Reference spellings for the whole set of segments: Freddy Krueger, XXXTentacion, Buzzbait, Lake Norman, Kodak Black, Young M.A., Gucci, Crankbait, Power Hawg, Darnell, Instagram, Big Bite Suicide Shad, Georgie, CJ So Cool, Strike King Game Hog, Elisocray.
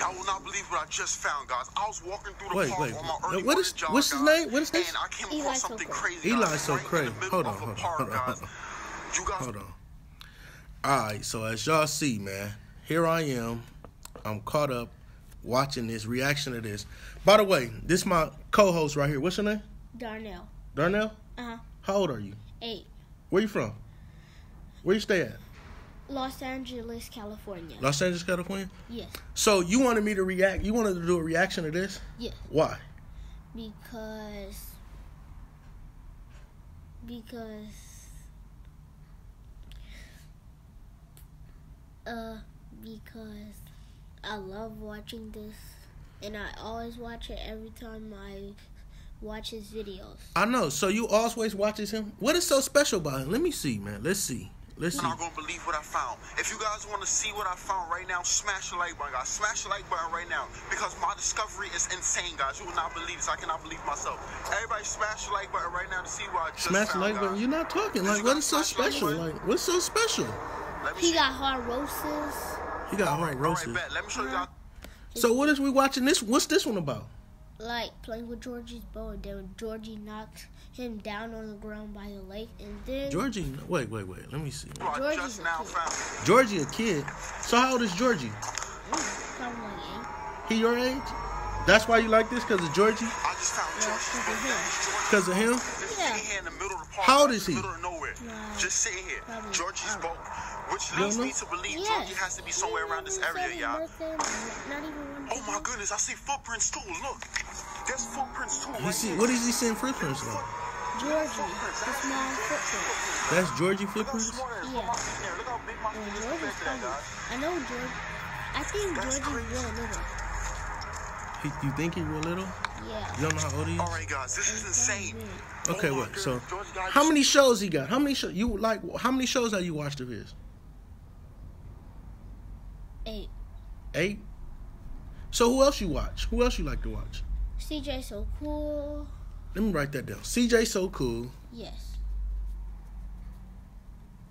Y'all will not believe what I just found, guys. I was walking through the park on my early morning job, what's his name? What is this? And I came across something crazy. Elisocray. Hold on. Alright, so as y'all see, man, here I am. I'm caught up watching this, reaction to this. By the way, this is my co-host right here. What's your name? Darnell. Darnell? Uh-huh. How old are you? 8. Where you from? Where you stay at? Los Angeles, California. Los Angeles, California? Yes. So you wanted me to react, you wanted to do a reaction to this? Yes. Why? Because I love watching this, and I always watch it every time I watch his videos. I know. So you always watches him? What is so special about him? Let me see, man. Let's see. Listen. I'm not gonna believe what I found. If you guys want to see what I found right now, smash the like button, guys. Smash the like button right now, because my discovery is insane, guys. You will not believe this. I cannot believe myself. Everybody, smash the like button right now to see what I just found. Smash the like button. You're not talking. Like, what is so special? Like, what's so special? He got hard roses. He got hard roses. All right, bet. Let me show you guys. So what is we watching this? What's this one about? Like playing with Georgie's bow, and then Georgie knocks him down on the ground by the lake, and then Georgie. Wait. Let me see. Georgie, a kid. So how old is Georgie? Probably like 8. He your age? That's why you like this, because of Georgie. I just found Georgie because of him. Yeah. How old is he? Just sitting here. Probably. Georgie's boat, which leads me to believe Georgie has to be somewhere around this area, y'all. Oh my goodness, I see footprints too. Look, there's footprints too. Right see, what is he saying footprints like? Georgie, that's my footprints. That's Georgie footprints? Yeah. I know Georgie. I think Georgie's real little. You think he's real little? Yeah. You don't know how old he is? Alright, guys, this is insane. Okay, what? So, how many shows he got? How many shows? You like? How many shows have you watched of his? 8. 8? So who else you watch? Who else you like to watch? CJ So Cool. Let me write that down. CJ So Cool. Yes.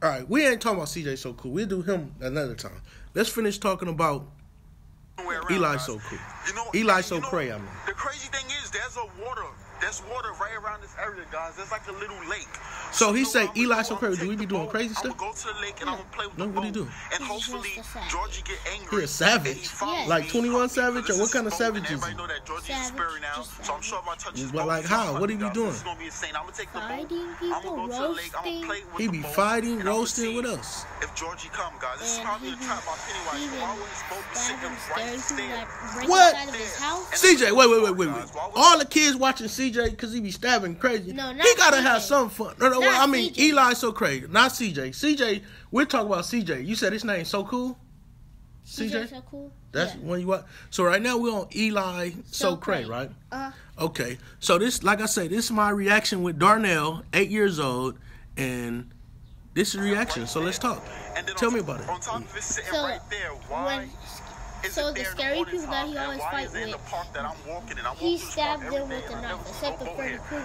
All right, we ain't talking about CJ So Cool. We'll do him another time. Let's finish talking about Elisocray. You know, Elisocray, I mean. The crazy thing is there's water right around this area, guys. There's like a little lake. So he say Elisocray, do we be doing crazy stuff? I'm gonna go to the lake and I'm gonna play with the boat. What do you do? And hopefully Georgie get angry. He a savage. Yeah. Like 21 Savage, or what kind of savage is he? Everybody know that Georgie is spirit now. So I'm sure if I touch his boat, like how? What are we doing? Fighting people, roasting. He be fighting, roasting. What else? If Georgie come, guys, this is probably a trap by Pennywise. Why would his boat be sitting right there? What? CJ, wait. All the kids watching CJ because he be stabbing crazy. No, he gotta have some fun. No, well, I mean CJ. Elisocray, not CJ. CJ, we're talking about CJ. You said his name So Cool. CJ So Cool. That's when you watch. So right now we're on Elisocray, right? Okay. So this, like I say, this is my reaction with Darnell, 8 years old, and this is a reaction. So let's talk. Tell me about it. On top of it, sitting right there. Why? So the scary people that he always fights with, he stabbed them with a knife, except for Freddy Krueger.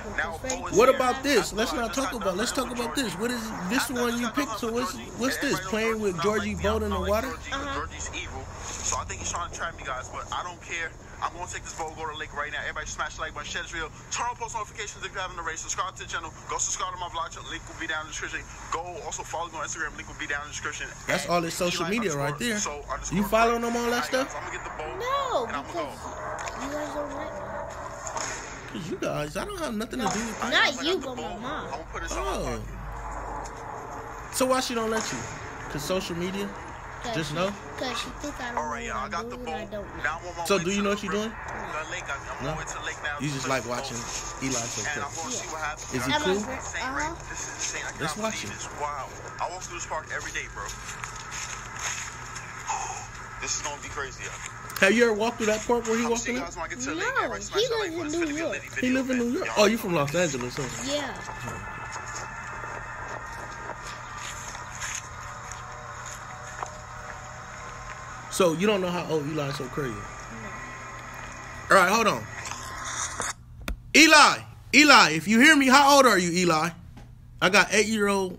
What about this? Let's not talk about. Let's talk about this. What is this one you picked? So what's this? Playing with Georgie boat in the water? Georgie's evil, so I think he's trying to trap me, guys. But I don't care. I'm gonna take this boat, go to the lake right now. Everybody smash the like button, share this video, turn on post notifications if you haven't already, subscribe to the channel, go subscribe to my vlog, link will be down in the description. Go also follow me on Instagram, link will be down in the description. That's all his social media right there. So you following them all that stuff? I'm gonna get the boat. No, and I'm gonna go. You guys don't like me. Cause you guys, I don't have nothing to do with you. Not you, but my mom. I'm gonna put this on. So why she don't let you? Cause social media? Just know? Cause she think I don't know. So do you know what you're doing? No. You just like watching Elisocray. Is he cool? Let's watch it. Wow. I walk through this park every day, bro. This is gonna be crazy. Have you ever walked through that park where he walked in? No, he lives in New York. He lives in New York. Oh, you from Los Angeles, huh? Yeah. So you don't know how old Eli So crazy. No. All right, hold on. Eli, if you hear me, how old are you, Eli? I got 8-year-old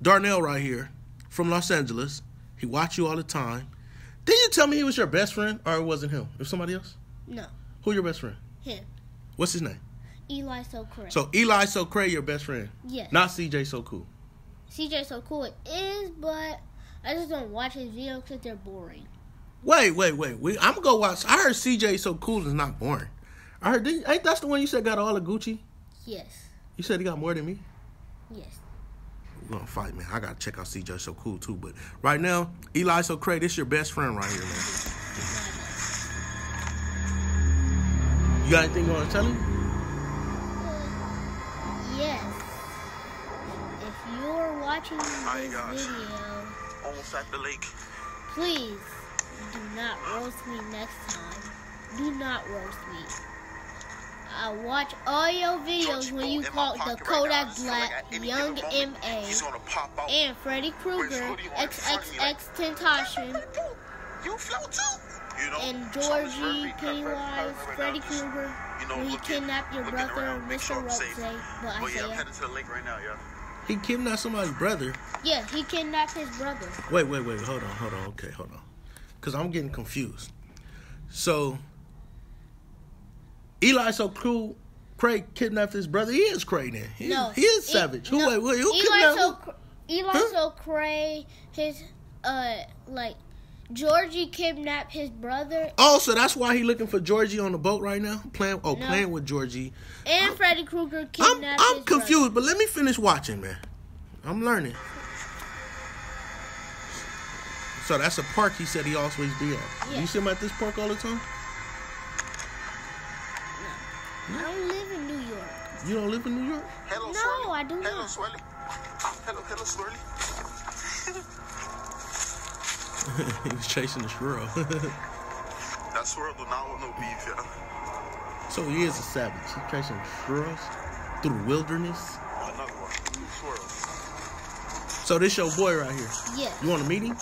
Darnell right here from Los Angeles. He watch you all the time. Did you tell me he was your best friend, or it wasn't him? It was somebody else? No. Who your best friend? Him. What's his name? Elisocray. So Elisocray, your best friend? Yes. Not CJ So Cool. CJ So Cool it is, but I just don't watch his videos because they're boring. Wait. I'm going to go watch. I heard CJ So Cool is not boring. I heard, ain't that's the one you said got all the Gucci? Yes. You said he got more than me? Yes. We're going to fight, man. I got to check out CJ So Cool, too. But right now, Elisocray, this your best friend right here, man. You got anything you want to tell him? Yes. If you're watching this video, almost at the lake. Please do not roast me next time. Do not roast me. I watch all your videos when you call the Kodak Black, Young M.A., and Freddy Krueger, XXXTentacion, and Georgie, Pennywise, Freddy Krueger, when he kidnapped your brother, Mr. Rose, but yeah, I'm headed to the lake right now, y'all. He kidnapped somebody's brother? Yeah, he kidnapped his brother. Wait, hold on, okay, hold on. Because I'm getting confused. So, Elisocray kidnapped his brother. He is Cray then. He is savage. Who kidnapped him? Elisocray, Georgie kidnapped his brother. Oh, so that's why he looking for Georgie on the boat right now? Playing with Georgie. And Freddy Krueger kidnapped his confused, brother. But let me finish watching, man. I'm learning. So that's a park he said he always be at. Yeah. You see him at this park all the time? No. I don't live in New York. You don't live in New York? Hello, no, Swirly. I do not. Hello, Swirly. Hello, Swirly. He was chasing the squirrel. That squirrel do not want no beef, yeah. So he is a savage. He's chasing squirrels through the wilderness. Another one. So this your boy right here? Yeah. You want to meet him?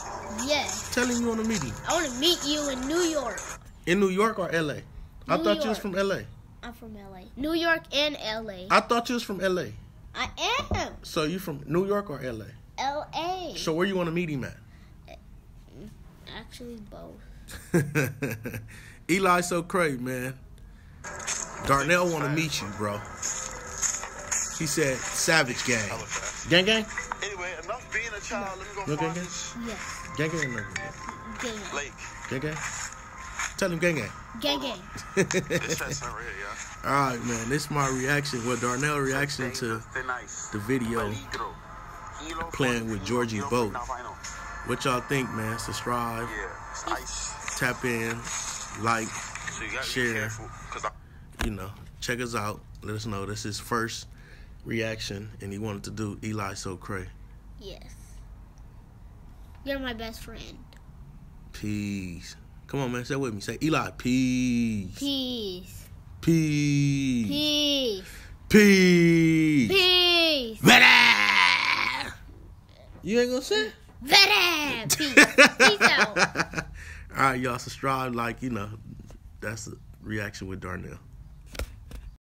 Yes. Tell him you want to meet him. I want to meet you in New York. In New York or L.A.? I thought you was from L.A. I'm from L.A. New York and L.A. I thought you was from L.A. I am. So you from New York or L.A.? L.A. So where you want to meet him at? Actually, both. Eli so crazy, man. Darnell want to meet you, bro. He said, savage gang. Gang gang? Anyway, enough being a child. Let me go find this. Yes. Gang gang. Lake. Gang gang. Tell him gang gang. Gang gang. This right here, y'all. All right, man. This is my reaction. Well, Darnell reaction to the video playing with Georgie Boat. What y'all think, man? Subscribe. Tap in. Like. Share. You know, check us out. Let us know. This is his first reaction, and he wanted to do Elisocray. Yes. You're my best friend. Peace. Come on, man. Say it with me. Say, Eli, peace. Peace. Peace. Peace. Peace. Peace. Peace. You ain't gonna say it? Peace. Peace out. All right, y'all. Subscribe. Like, you know, that's the reaction with Darnell.